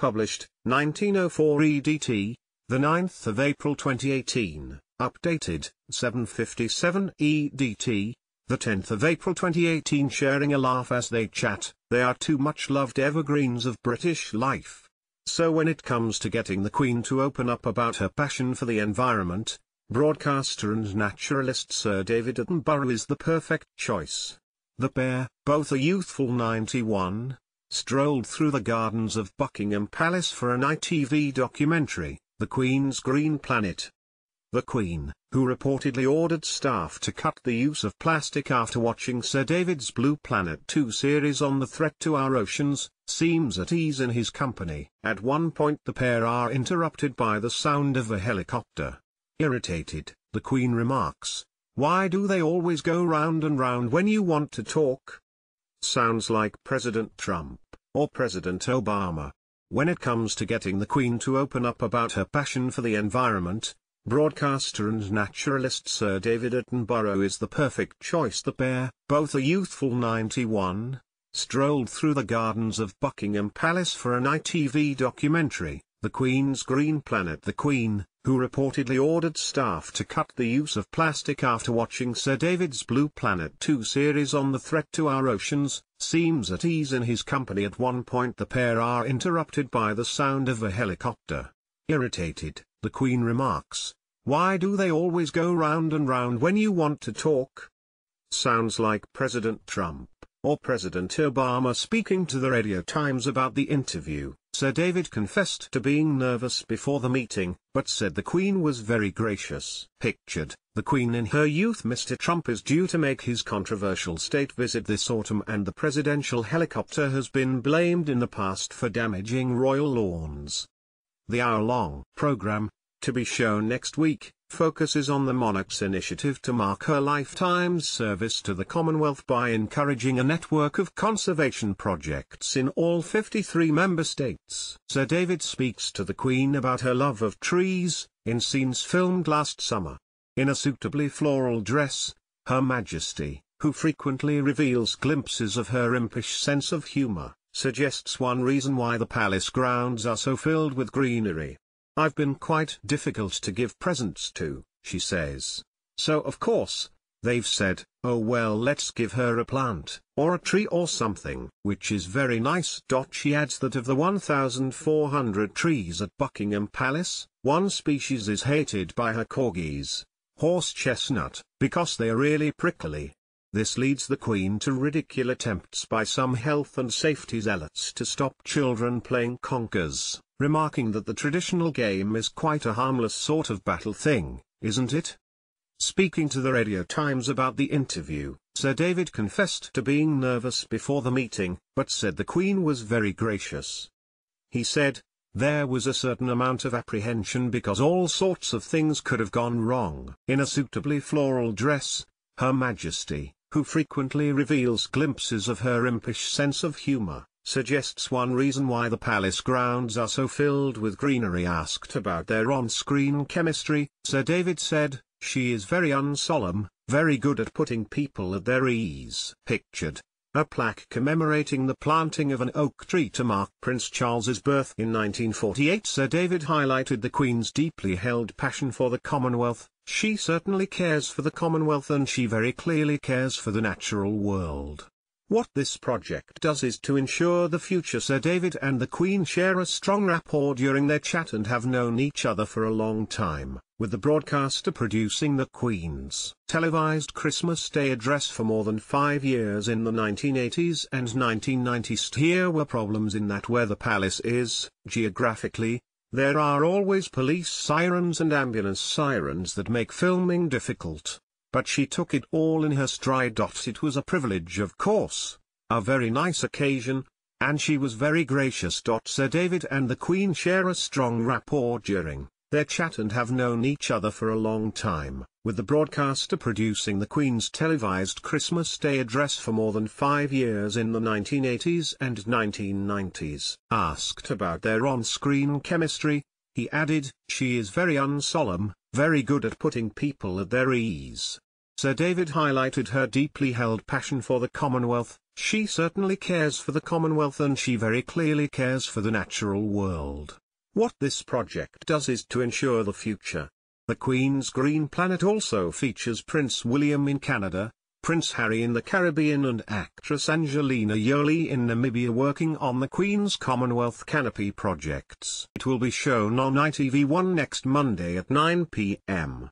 published, 1904 EDT, the 9th of April 2018, updated, 7:57 EDT, the 10th of April 2018. Sharing a laugh as they chat, they are two much-loved evergreens of British life. So when it comes to getting the Queen to open up about her passion for the environment, broadcaster and naturalist Sir David Attenborough is the perfect choice. The pair, both a youthful 91, strolled through the gardens of Buckingham Palace for an ITV documentary, The Queen's Green Planet. The Queen, who reportedly ordered staff to cut the use of plastic after watching Sir David's Blue Planet 2 series on the threat to our oceans, seems at ease in his company. At one point the pair are interrupted by the sound of a helicopter. Irritated, the Queen remarks, "Why do they always go round and round when you want to talk? Sounds like President Trump, or President Obama." When it comes to getting the Queen to open up about her passion for the environment, broadcaster and naturalist Sir David Attenborough is the perfect choice. The pair, both a youthful 91, strolled through the gardens of Buckingham Palace for an ITV documentary, The Queen's Green Planet. The Queen, who reportedly ordered staff to cut the use of plastic after watching Sir David's Blue Planet 2 series on the threat to our oceans, seems at ease in his company. At one point the pair are interrupted by the sound of a helicopter. Irritated, the Queen remarks, "Why do they always go round and round when you want to talk? Sounds like President Trump, or President Obama." Speaking to the Radio Times about the interview, Sir David confessed to being nervous before the meeting, but said the Queen was very gracious. Pictured, the Queen in her youth. Mr. Trump is due to make his controversial state visit this autumn, and the presidential helicopter has been blamed in the past for damaging royal lawns. The hour-long program, to be shown next week, focuses on the monarch's initiative to mark her lifetime's service to the Commonwealth by encouraging a network of conservation projects in all 53 member states. Sir David speaks to the Queen about her love of trees, in scenes filmed last summer. In a suitably floral dress, Her Majesty, who frequently reveals glimpses of her impish sense of humor, suggests one reason why the palace grounds are so filled with greenery. "I've been quite difficult to give presents to," she says. "So of course, they've said, oh well, let's give her a plant, or a tree or something, which is very nice." She adds that of the 1,400 trees at Buckingham Palace, one species is hated by her corgis, horse chestnut, because they are really prickly. This leads the Queen to ridicule attempts by some health and safety zealots to stop children playing conkers, remarking that the traditional game is quite a harmless sort of battle thing, isn't it? Speaking to the Radio Times about the interview, Sir David confessed to being nervous before the meeting, but said the Queen was very gracious. He said, "There was a certain amount of apprehension because all sorts of things could have gone wrong." In a suitably floral dress, Her Majesty, who frequently reveals glimpses of her impish sense of humor, suggests one reason why the palace grounds are so filled with greenery. Asked about their on-screen chemistry, Sir David said, "She is very unsolemn, very good at putting people at their ease." Pictured, a plaque commemorating the planting of an oak tree to mark Prince Charles's birth in 1948. Sir David highlighted the Queen's deeply held passion for the Commonwealth. "She certainly cares for the Commonwealth, and she very clearly cares for the natural world. What this project does is to ensure the future." Sir David and the Queen share a strong rapport during their chat and have known each other for a long time, with the broadcaster producing the Queen's televised Christmas Day address for more than 5 years in the 1980s and 1990s. Here were problems in that where the palace is, geographically, there are always police sirens and ambulance sirens that make filming difficult, but she took it all in her stride. It was a privilege, of course, a very nice occasion, and she was very gracious. Sir David and the Queen share a strong rapport during their chat and have known each other for a long time, with the broadcaster producing the Queen's televised Christmas Day address for more than 5 years in the 1980s and 1990s. Asked about their on-screen chemistry, he added, "She is very unsolemn, very good at putting people at their ease." Sir David highlighted her deeply held passion for the Commonwealth. She certainly cares for the Commonwealth, and she very clearly cares for the natural world. What this project does is to ensure the future. The Queen's Green Planet also features Prince William in Canada, Prince Harry in the Caribbean, and actress Angelina Jolie in Namibia working on the Queen's Commonwealth Canopy projects. It will be shown on ITV1 next Monday at 9 p.m.